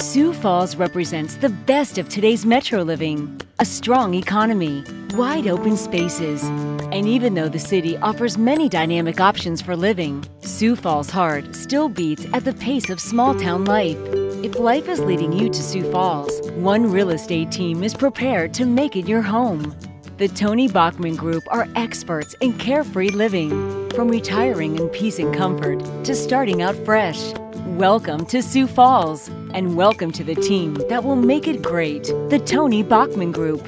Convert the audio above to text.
Sioux Falls represents the best of today's metro living. A strong economy, wide open spaces, and even though the city offers many dynamic options for living, Sioux Falls' heart still beats at the pace of small-town life. If life is leading you to Sioux Falls, one real estate team is prepared to make it your home. The Tony Bachman Group are experts in carefree living, from retiring in peace and comfort to starting out fresh. Welcome to Sioux Falls, and welcome to the team that will make it great, the Tony Bachman Group.